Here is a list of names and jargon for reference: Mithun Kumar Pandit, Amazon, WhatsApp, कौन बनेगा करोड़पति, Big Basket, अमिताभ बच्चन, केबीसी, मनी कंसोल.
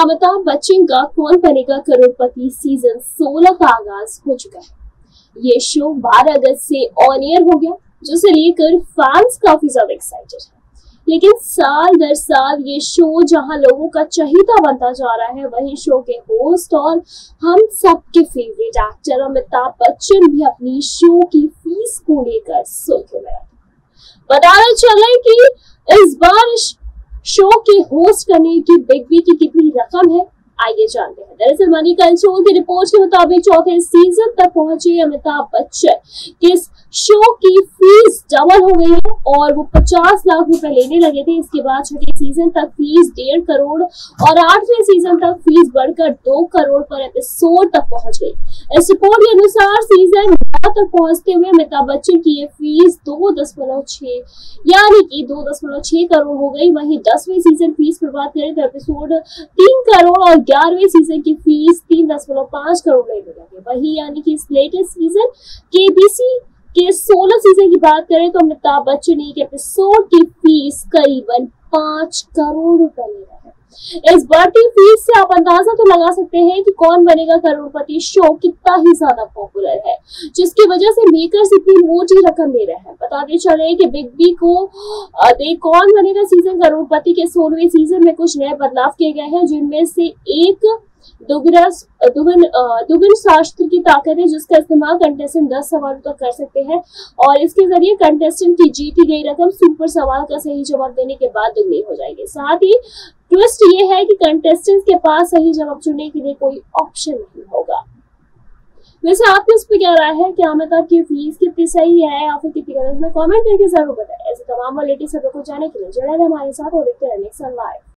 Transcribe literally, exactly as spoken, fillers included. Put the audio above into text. अमिताभ बच्चन का कौन बनेगा करोड़पति सीजन सोलह का आगाज हो चुका है। ये शो बारह अगस्त से ऑन एयर हो गया, जिसे लेकर फैंस काफी ज्यादा एक्साइटेड है। लेकिन साल दर साल ये शो जहां लोगों का चहेता बनता जा रहा है, वहीं शो के होस्ट और हम सबके फेवरेट एक्टर अमिताभ बच्चन भी अपनी शो की फीस को लेकर सोचने लगे। बताना चले कि इस बार शो के होस्ट करने की बिग बी की कितनी रकम है, आइए जानते हैं। दरअसल मनी कंसोल की रिपोर्ट के मुताबिक चौथे सीजन तक पहुंचे अमिताभ बच्चन के इस शो की फीस डबल हो गई है और वो पचास लाख रुपए लेने लगे थे। इसके बाद छठे सीजन तक फीस डेढ़ करोड़ और आठवें सीजन तक फीस बढ़कर दो करोड़ पर एपिसोड तक पहुंच गई। इस रिपोर्ट के अनुसार सीजन नौ तक पहुंचते हुए अमिताभ बच्चन की ये फीस दो दशमलव छह यानी कि दो दशमलव छह करोड़ हो गई। वहीं दसवें सीजन फीस पर बात करें तो एपिसोड तीन करोड़ और ग्यारहवें सीजन की फीस तीन दशमलव पांच करोड़ लेने लगे। वही यानी कि इस लेटेस्ट सीजन केबीसी के सोलह सीजन की बात करें तो अमिताभ बच्चन ने एक एपिसोड की फीस करीबन पांच करोड़ रुपए ले रहा है। इस बढ़ती फीस से आप अंदाजा तो लगा सकते हैं कि कौन बनेगा करोड़पति शो कितना ही ज्यादा पॉपुलर है, जिसकी वजह से मेकर्स इतनी मोटी रकम ले रहे हैं। बताते चले कि बिग बी को दे कौन बनेगा सीजन करोड़पति के सोलहवें सीजन में कुछ नए बदलाव किए गए हैं, जिनमें से एक दुगना दुगन दुगन शास्त्र की ताकत है, जिसका इस्तेमाल कंटेस्टेंट दस सवाल तक कर सकते हैं और इसके जरिए कंटेस्टेंट की जीती गई रकम सुपर सवाल का सही जवाब देने के बाद दुगनी हो जाएगी। साथ ही ट्विस्ट ये है कि कंटेस्टेंट के पास सही जवाब चुनने के लिए कोई ऑप्शन नहीं होगा। वैसे आपको इस पर क्या राय है, क्या अमिताभ की फीस कितनी सही है या फिर कितनी गलत, में कॉमेंट करके जरूर बताएं। ऐसे तमाम लेटेस्ट खबरों को जानने के लिए जुड़े रहे हमारे साथ और देखते रहिए नेक्स्ट लाइव।